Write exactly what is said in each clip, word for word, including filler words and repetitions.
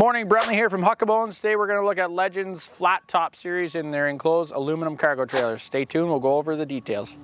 Morning, Brentley here from Huckabones. Today we're going to look at Legend's flat top series in their enclosed aluminum cargo trailers. Stay tuned, we'll go over the details.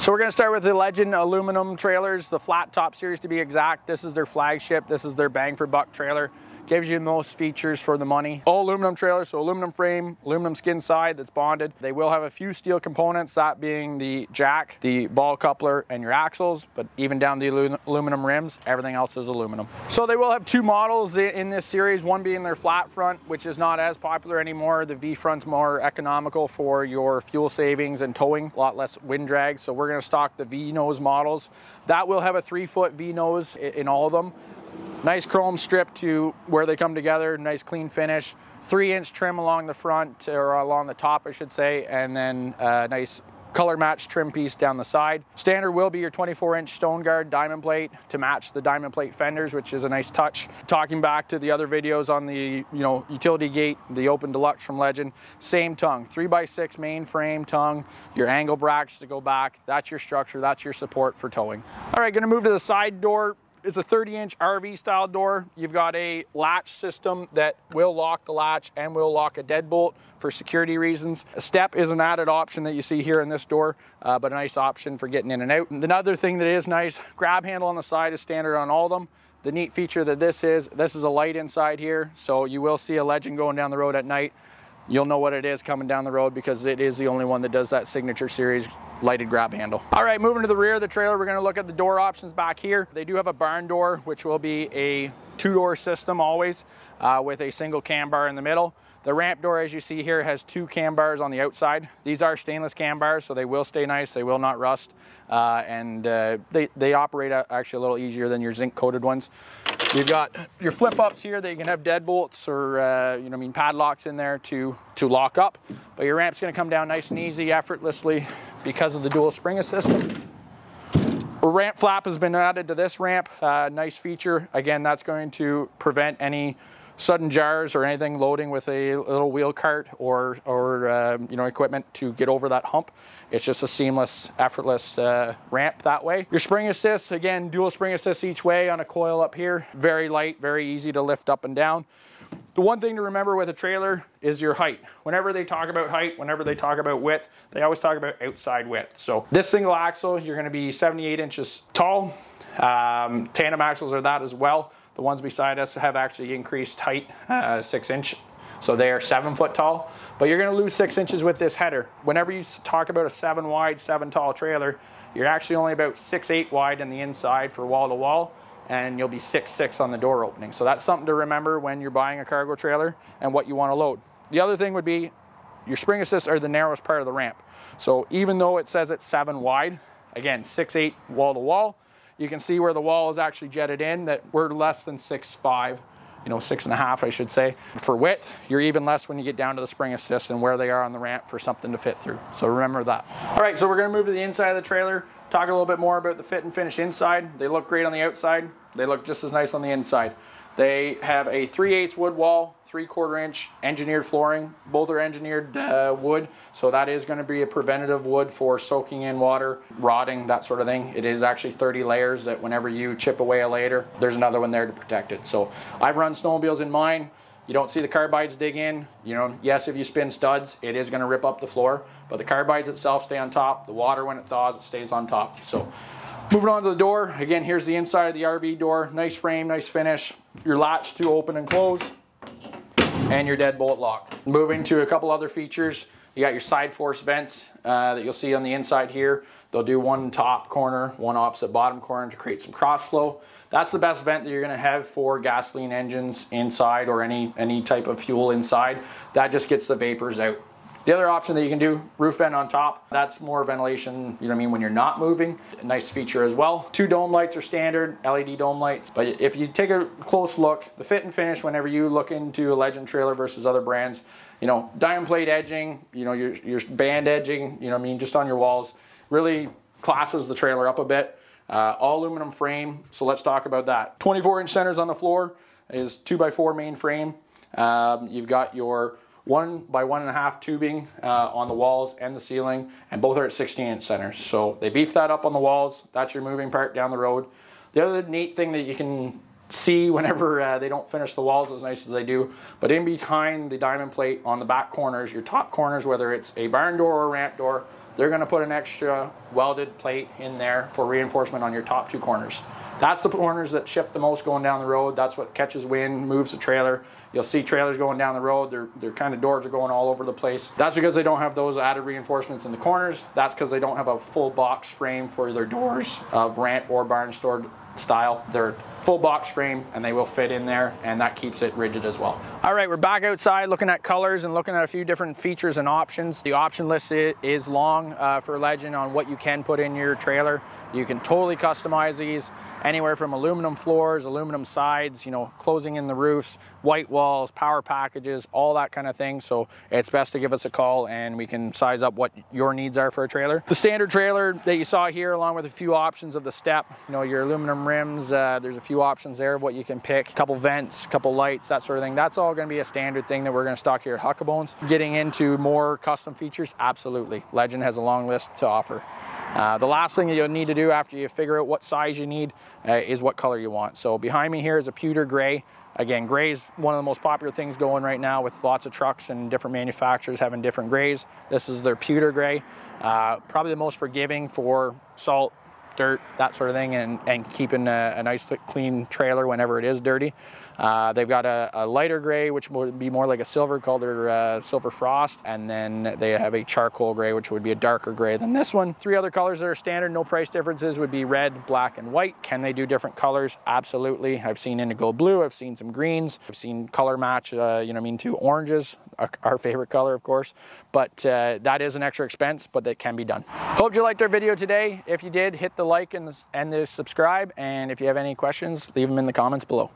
So we're going to start with the Legend aluminum trailers, the flat top series to be exact. This is their flagship. This is their bang for buck trailer. Gives you the most features for the money. All aluminum trailers, so aluminum frame, aluminum skin side that's bonded. They will have a few steel components, that being the jack, the ball coupler, and your axles, but even down the aluminum rims, everything else is aluminum. So they will have two models in this series, one being their flat front, which is not as popular anymore. The V front's more economical for your fuel savings and towing, a lot less wind drag, so we're gonna stock the V-nose models. That will have a three foot V-nose in all of them. Nice chrome strip to where they come together, nice clean finish. Three inch trim along the front, or along the top I should say, and then a nice color match trim piece down the side. Standard will be your twenty-four inch stone guard diamond plate to match the diamond plate fenders, which is a nice touch. Talking back to the other videos on the you know utility gate, the Open Deluxe from Legend, same tongue, three by six main frame tongue, your angle brackets to go back, that's your structure, that's your support for towing. All right, gonna move to the side door. It's a thirty inch R V style door. You've got a latch system that will lock the latch and will lock a deadbolt for security reasons. A step is an added option that you see here in this door, uh, but a nice option for getting in and out. And another thing that is nice, grab handle on the side is standard on all of them. The neat feature that this is, this is a light inside here, so you will see a Legend going down the road at night. You'll know what it is coming down the road because it is the only one that does that signature series lighted grab handle. All right, moving to the rear of the trailer, we're gonna look at the door options back here. They do have a barn door, which will be a two-door system always, uh, with a single cam bar in the middle. The ramp door, as you see here, has two cam bars on the outside. These are stainless cam bars, so they will stay nice, they will not rust, uh, and uh, they, they operate actually a little easier than your zinc-coated ones. You've got your flip-ups here that you can have deadbolts or uh, you know, I mean padlocks in there to, to lock up, but your ramp's gonna come down nice and easy, effortlessly, because of the dual spring assist. A ramp flap has been added to this ramp, uh, nice feature. Again, that's going to prevent any sudden jars or anything loading with a little wheel cart or, or uh, you know, equipment to get over that hump. It's just a seamless, effortless uh, ramp that way. Your spring assist, again, dual spring assist each way on a coil up here. Very light, very easy to lift up and down. The one thing to remember with a trailer is your height. Whenever they talk about height, whenever they talk about width, they always talk about outside width. So this single axle, you're gonna be seventy-eight inches tall. Um, tandem axles are that as well. The ones beside us have actually increased height, uh, six inch. So they are seven foot tall, but you're gonna lose six inches with this header. Whenever you talk about a seven wide, seven tall trailer, you're actually only about six, eight wide in the inside for wall to wall, and you'll be six, six on the door opening. So that's something to remember when you're buying a cargo trailer and what you wanna load. The other thing would be your spring assists are the narrowest part of the ramp. So even though it says it's seven wide, again, six, eight wall to wall, you can see where the wall is actually jetted in, that we're less than six five, you know, six and a half, I should say. For width, you're even less when you get down to the spring assist and where they are on the ramp for something to fit through. So remember that. All right, so we're gonna move to the inside of the trailer, talk a little bit more about the fit and finish inside. They look great on the outside. They look just as nice on the inside. They have a three eighths wood wall, three quarter inch engineered flooring. Both are engineered uh, wood, so that is going to be a preventative wood for soaking in water, rotting, that sort of thing. It is actually thirty layers that whenever you chip away a layer, there's another one there to protect it. So I've run snowmobiles in mine. You don't see the carbides dig in. You know, yes, if you spin studs, it is going to rip up the floor, but the carbides itself stay on top. The water, when it thaws, it stays on top. So. Moving on to the door, again, here's the inside of the R V door. Nice frame, nice finish. Your latch to open and close, and your deadbolt lock. Moving to a couple other features, you got your side force vents uh, that you'll see on the inside here. They'll do one top corner, one opposite bottom corner to create some cross flow. That's the best vent that you're gonna have for gasoline engines inside or any, any type of fuel inside. That just gets the vapors out. The other option that you can do, roof vent on top. That's more ventilation, you know what I mean, when you're not moving. A nice feature as well. Two dome lights are standard, L E D dome lights. But if you take a close look, the fit and finish, whenever you look into a Legend trailer versus other brands, you know, diamond plate edging, you know, your, your band edging, you know what I mean, just on your walls, really classes the trailer up a bit. Uh, all aluminum frame, so let's talk about that. twenty-four inch centers on the floor is two by four main frame. Um, you've got your one by one and a half tubing uh, on the walls and the ceiling, and both are at sixteen inch centers. So they beef that up on the walls. That's your moving part down the road. The other neat thing that you can see whenever uh, they don't finish the walls as nice as they do, but in behind the diamond plate on the back corners, your top corners, whether it's a barn door or a ramp door, they're going to put an extra welded plate in there for reinforcement on your top two corners. That's the corners that shift the most going down the road. That's what catches wind, moves the trailer. You'll see trailers going down the road, their, their kind of doors are going all over the place. That's because they don't have those added reinforcements in the corners. That's because they don't have a full box frame for their doors of ramp or barn door style. They're full box frame and they will fit in there, and that keeps it rigid as well. All right, we're back outside looking at colors and looking at a few different features and options. The option list is long uh, for Legend on what you can put in your trailer. You can totally customize these, anywhere from aluminum floors, aluminum sides, you know, closing in the roofs, white walls, power packages, all that kind of thing. So it's best to give us a call and we can size up what your needs are for a trailer. The standard trailer that you saw here, along with a few options of the step, you know, your aluminum rims, uh, there's a few options there of what you can pick, a couple vents, a couple lights, that sort of thing. That's all going to be a standard thing that we're going to stock here at Huckabones. Getting into more custom features, absolutely. Legend has a long list to offer. Uh, the last thing that you'll need to do after you figure out what size you need uh, is what color you want. So behind me here is a pewter gray. Again, gray is one of the most popular things going right now, with lots of trucks and different manufacturers having different grays. This is their pewter gray, uh, probably the most forgiving for salt, dirt, that sort of thing, and, and keeping a, a nice clean trailer whenever it is dirty. Uh, they've got a, a lighter gray, which would be more like a silver, called their uh, Silver Frost, and then they have a charcoal gray, which would be a darker gray than this one. Three other colors that are standard, no price differences, would be red, black, and white. Can they do different colors? Absolutely. I've seen indigo blue, I've seen some greens, I've seen color match, uh, you know what I mean, to oranges, our favorite color, of course, but uh, that is an extra expense, but that can be done. Hope you liked our video today. If you did, hit the like and the, and the subscribe, and if you have any questions, leave them in the comments below.